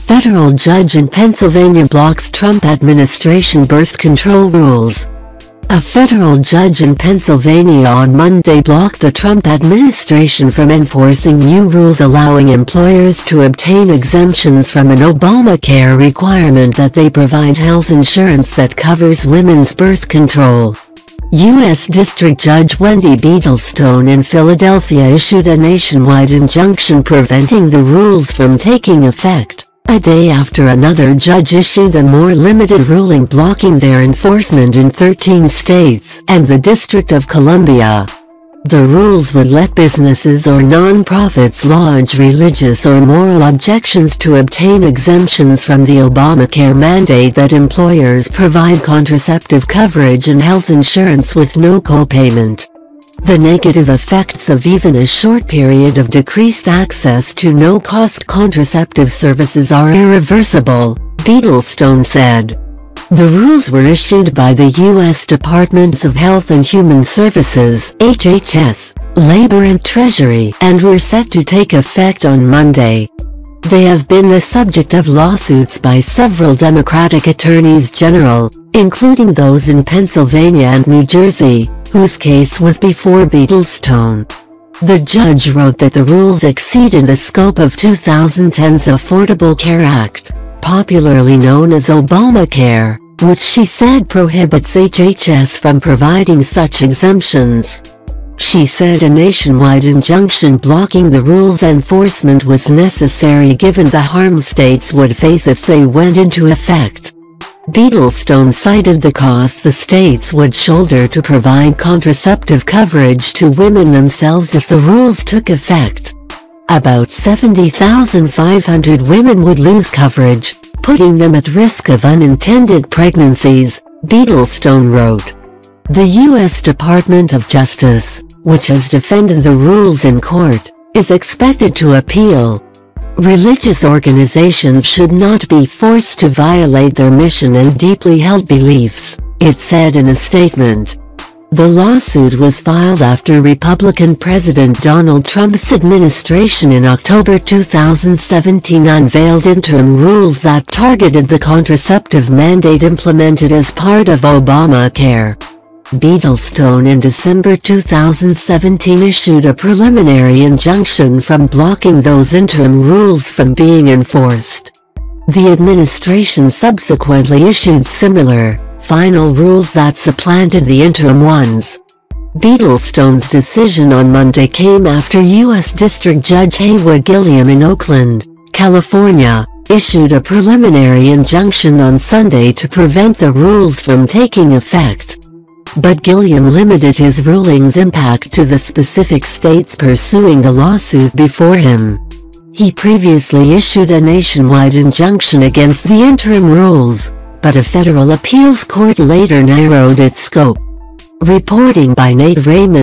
Federal judge in Pennsylvania blocks Trump administration birth control rules. A federal judge in Pennsylvania on Monday blocked the Trump administration from enforcing new rules allowing employers to obtain exemptions from an Obamacare requirement that they provide health insurance that covers women's birth control. U.S. District Judge Wendy Beetlestone in Philadelphia issued a nationwide injunction preventing the rules from taking effect, a day after another judge issued a more limited ruling blocking their enforcement in 13 states and the District of Columbia. The rules would let businesses or non-profits lodge religious or moral objections to obtain exemptions from the Obamacare mandate that employers provide contraceptive coverage and health insurance with no copayment. The negative effects of even a short period of decreased access to no-cost contraceptive services are irreversible, Beetlestone said. The rules were issued by the U.S. Departments of Health and Human Services (HHS), Labor and Treasury and were set to take effect on Monday. They have been the subject of lawsuits by several Democratic attorneys general, including those in Pennsylvania and New Jersey, whose case was before Beetlestone. The judge wrote that the rules exceeded the scope of 2010's Affordable Care Act, popularly known as Obamacare, which she said prohibits HHS from providing such exemptions. She said a nationwide injunction blocking the rules' enforcement was necessary given the harm states would face if they went into effect. Beetlestone cited the costs the states would shoulder to provide contraceptive coverage to women themselves if the rules took effect. About 70,500 women would lose coverage, putting them at risk of unintended pregnancies, Beetlestone wrote. The U.S. Department of Justice, which has defended the rules in court, is expected to appeal. Religious organizations should not be forced to violate their mission and deeply held beliefs, it said in a statement. The lawsuit was filed after Republican President Donald Trump's administration in October 2017 unveiled interim rules that targeted the contraceptive mandate implemented as part of Obamacare. Beetlestone in December 2017 issued a preliminary injunction from blocking those interim rules from being enforced. The administration subsequently issued similar, final rules that supplanted the interim ones. Beetlestone's decision on Monday came after U.S. District Judge Haywood Gilliam in Oakland, California, issued a preliminary injunction on Sunday to prevent the rules from taking effect. But Gilliam limited his ruling's impact to the specific states pursuing the lawsuit before him. He previously issued a nationwide injunction against the interim rules, but a federal appeals court later narrowed its scope. Reporting by Nate Raymond.